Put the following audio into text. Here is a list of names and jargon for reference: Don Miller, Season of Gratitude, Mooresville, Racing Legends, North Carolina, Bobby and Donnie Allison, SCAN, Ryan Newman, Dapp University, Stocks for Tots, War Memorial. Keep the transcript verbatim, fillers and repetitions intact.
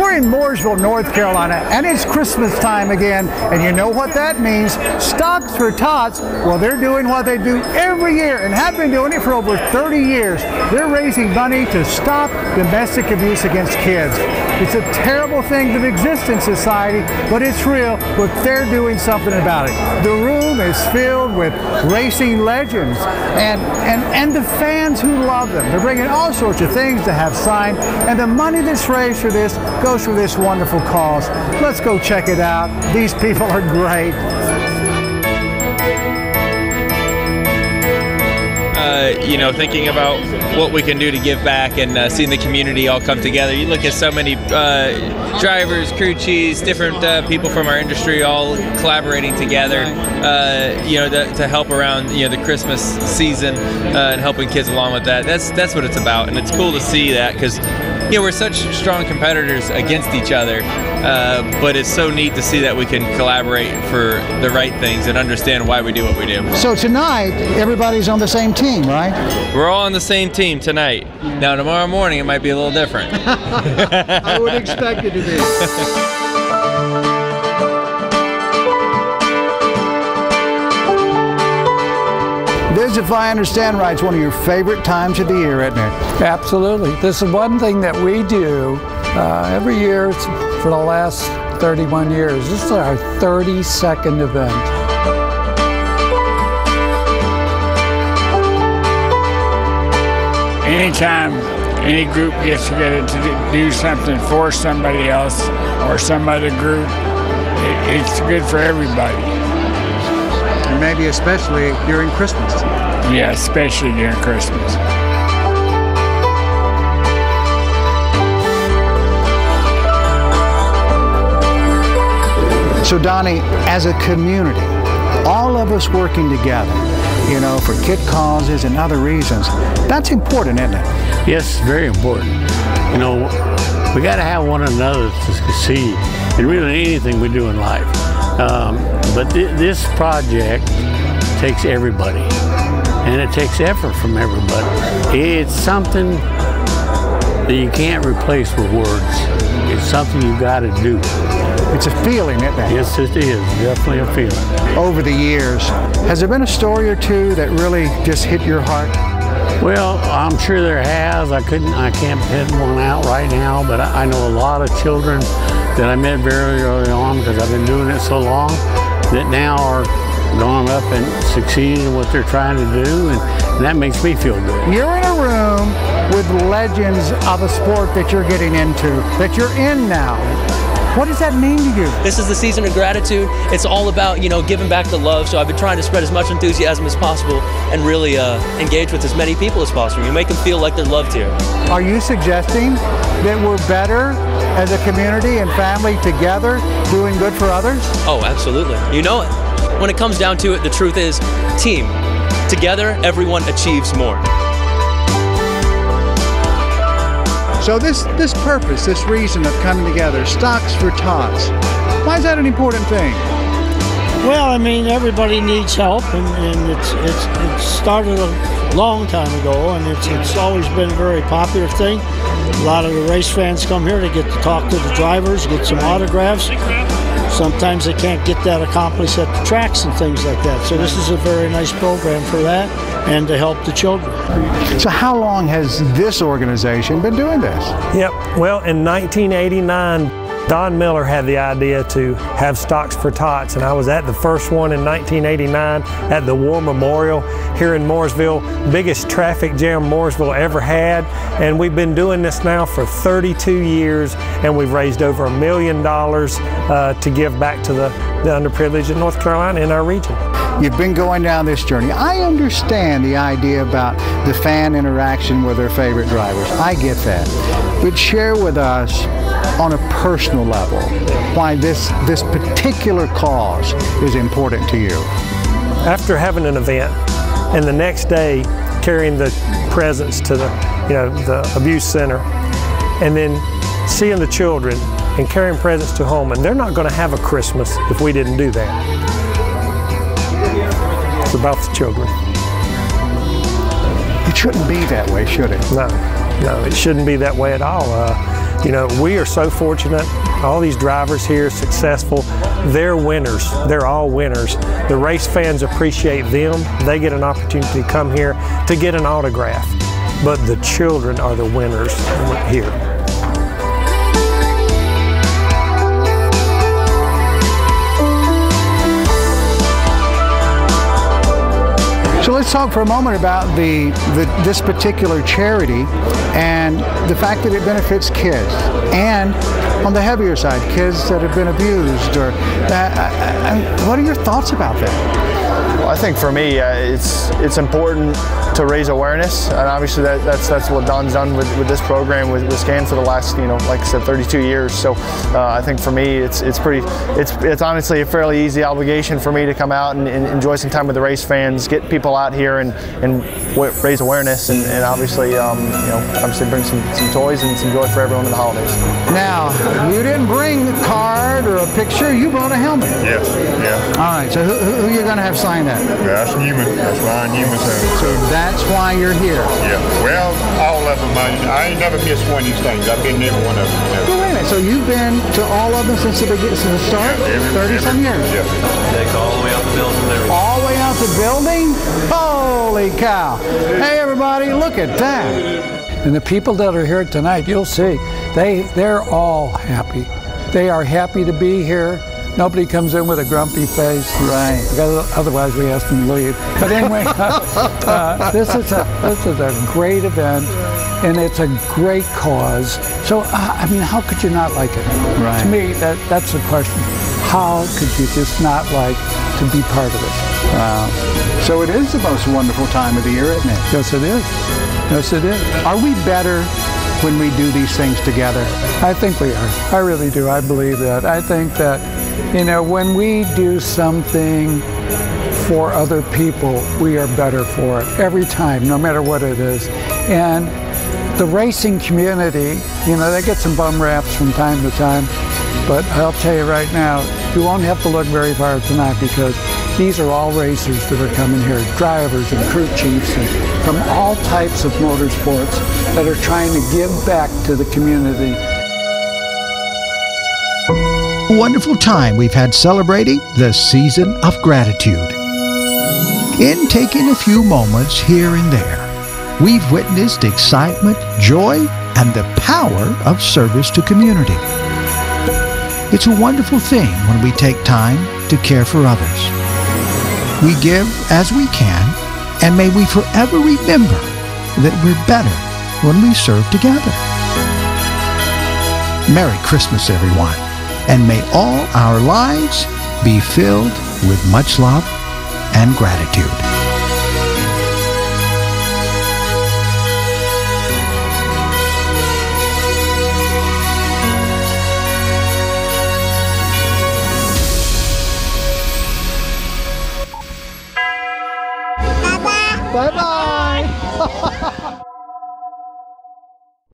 We're in Mooresville, North Carolina, and it's Christmas time again, and you know what that means. Stocks for Tots, well, they're doing what they do every year and have been doing it for over thirty years. They're raising money to stop domestic abuse against kids. It's a terrible thing that exists in society, but it's real, but they're doing something about it. The room is filled with racing legends and, and, and the fans who love them. They're bringing all sorts of things to have signed, and the money that's raised for this goes for this wonderful cause. Let's go check it out. These people are great. Uh, you know, thinking about what we can do to give back and uh, seeing the community all come together. You look at so many uh, drivers, crew chiefs, different uh, people from our industry all collaborating together, uh, you know, to, to help around, you know, the Christmas season uh, and helping kids along with that. That's, that's what it's about, and it's cool to see that because, you know, we're such strong competitors against each other, uh, but it's so neat to see that we can collaborate for the right things and understand why we do what we do. So tonight, everybody's on the same team, right? We're all on the same team tonight. Yeah. Now tomorrow morning, it might be a little different. I would expect it to be. This, if I understand right, is one of your favorite times of the year, isn't it? Absolutely. This is one thing that we do uh, every year for the last thirty-one years. This is our thirty-second event. Anytime any group gets together to do something for somebody else or some other group, it, it's good for everybody. And maybe especially during Christmas. Yeah, especially during Christmas. So Donnie, as a community, all of us working together, you know, for kid causes and other reasons, that's important, isn't it? Yes, very important. You know, we got to have one another to succeed in really anything we do in life. Um, but th this project takes everybody, and it takes effort from everybody. It's something that you can't replace with words. It's something you got to do. It's a feeling, isn't it? Yes, it is. Definitely a feeling. Over the years, has there been a story or two that really just hit your heart? Well, I'm sure there has. I couldn't, I can't pin one out right now, but I, I know a lot of children that I met very early on, because I've been doing it so long, that now are going up and succeeding in what they're trying to do, and, and that makes me feel good. You're in a room with legends of a sport that you're getting into, that you're in now. What does that mean to you? This is the season of gratitude. It's all about, you know, giving back the love, so I've been trying to spread as much enthusiasm as possible and really uh, engage with as many people as possible. You make them feel like they're loved here. Are you suggesting that we're better as a community and family together doing good for others? Oh, absolutely. You know it. When it comes down to it, the truth is, team. Together, everyone achieves more. So this, this purpose, this reason of coming together, Stocks for Tots, why is that an important thing? Well, I mean, everybody needs help, and, and it's, it's, it started a long time ago, and it's, it's always been a very popular thing. A lot of the race fans come here to get to talk to the drivers, get some autographs. Sometimes they can't get that accomplished at the tracks and things like that. So this is a very nice program for that and to help the children. So how long has this organization been doing this? Yep. Well, in nineteen eighty-nine, Don Miller had the idea to have Stocks for Tots, and I was at the first one in nineteen eighty-nine at the War Memorial here in Mooresville. Biggest traffic jam Mooresville ever had, and we've been doing this now for thirty-two years, and we've raised over a million dollars uh, to give back to the, the underprivileged in North Carolina in our region. You've been going down this journey. I understand the idea about the fan interaction with their favorite drivers. I get that. But share with us on a personal level why this, this particular cause is important to you. After having an event and the next day carrying the presents to the, you know, the abuse center, and then seeing the children and carrying presents to home, and they're not going to have a Christmas if we didn't do that. It's about the children. It shouldn't be that way, should it? No, no, it shouldn't be that way at all. Uh, You know, we are so fortunate. All these drivers here are successful. They're winners. They're all winners. The race fans appreciate them. They get an opportunity to come here to get an autograph. But the children are the winners here. So let's talk for a moment about the, the this particular charity and the fact that it benefits kids, and on the heavier side, kids that have been abused. Or that, I, I, what are your thoughts about that? Well, I think for me, uh, it's it's important to raise awareness, and obviously that, that's that's what Don's done with, with this program with, with SCAN for the last, you know, like I said, thirty-two years. So uh, I think for me, it's it's pretty it's it's honestly a fairly easy obligation for me to come out and, and enjoy some time with the race fans, get people out here and and raise awareness, and, and obviously um, you know obviously bring some some toys and some joy for everyone in the holidays. Now you didn't bring a card or a picture, you brought a helmet. Yes, yeah. All right. So who who, who you gonna have sign that? That's Newman. That's Ryan Newman's helmet. So that That's why you're here. Yeah. Well, all of them. I, I ain't never missed one of these things. I've been to every one of them. Yeah. Well, wait a minute. So you've been to all of them since the beginning, since the start? Yeah, every, Thirty every, some years. Yeah. They go all the way out the building. There. All the way out the building? Holy cow! Hey, everybody, look at that. And the people that are here tonight, you'll see, they they're all happy. They are happy to be here. Nobody comes in with a grumpy face, right? Because otherwise, we ask them to leave. But anyway, uh, uh, this is a this is a great event, and it's a great cause. So, uh, I mean, how could you not like it? Right. To me, that that's the question. How could you just not like to be part of it? Wow. So it is the most wonderful time of the year, isn't it? Yes, it is. Yes, it is. Are we better when we do these things together? I think we are. I really do. I believe that. I think that, you know, when we do something for other people, we are better for it every time, no matter what it is. And the racing community, you know, they get some bum raps from time to time, but I'll tell you right now, you won't have to look very far tonight, because these are all racers that are coming here, drivers and crew chiefs and from all types of motorsports that are trying to give back to the community. A wonderful time we've had celebrating the season of gratitude. In taking a few moments here and there, we've witnessed excitement, joy, and the power of service to community. It's a wonderful thing when we take time to care for others. We give as we can, and may we forever remember that we're better when we serve together. Merry Christmas, everyone. And may all our lives be filled with much love and gratitude. Bye-bye. Bye-bye.